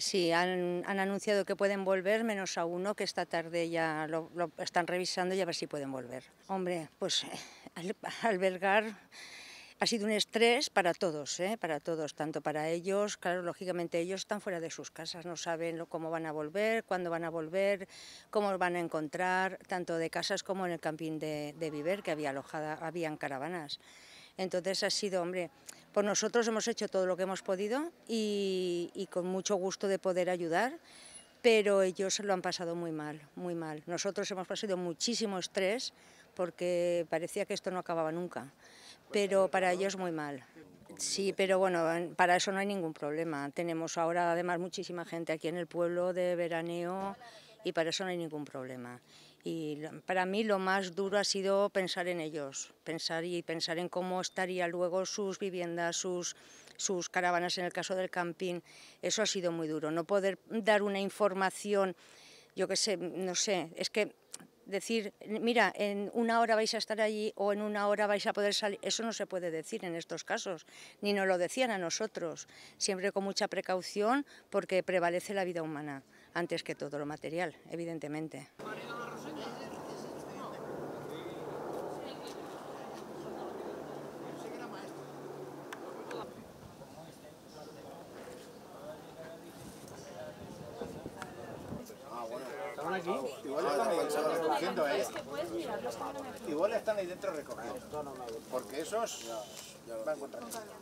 Sí, han anunciado que pueden volver, menos a uno que esta tarde ya lo están revisando y a ver si pueden volver. Hombre, pues albergar ha sido un estrés para todos, tanto para ellos, claro, lógicamente ellos están fuera de sus casas, no saben cómo van a volver, cuándo van a volver, cómo los van a encontrar, tanto de casas como en el camping de Viver, que había alojada, habían caravanas. Entonces ha sido, hombre, por nosotros hemos hecho todo lo que hemos podido y con mucho gusto de poder ayudar, pero ellos lo han pasado muy mal, muy mal. Nosotros hemos pasado muchísimo estrés porque parecía que esto no acababa nunca, pero para ellos muy mal. Sí, pero bueno, para eso no hay ningún problema. Tenemos ahora además muchísima gente aquí en el pueblo de veraneo y para eso no hay ningún problema. Y para mí lo más duro ha sido pensar en ellos, pensar en cómo estarían luego sus viviendas, sus caravanas en el caso del camping. Eso ha sido muy duro, no poder dar una información, yo qué sé, no sé, es que decir, mira, en una hora vais a estar allí o en una hora vais a poder salir, eso no se puede decir en estos casos, ni nos lo decían a nosotros, siempre con mucha precaución porque prevalece la vida humana antes que todo lo material, evidentemente. Aquí. Igual están ahí recogiendo, ¿eh? Igual están ahí dentro recogiendo, porque esos van contra mí.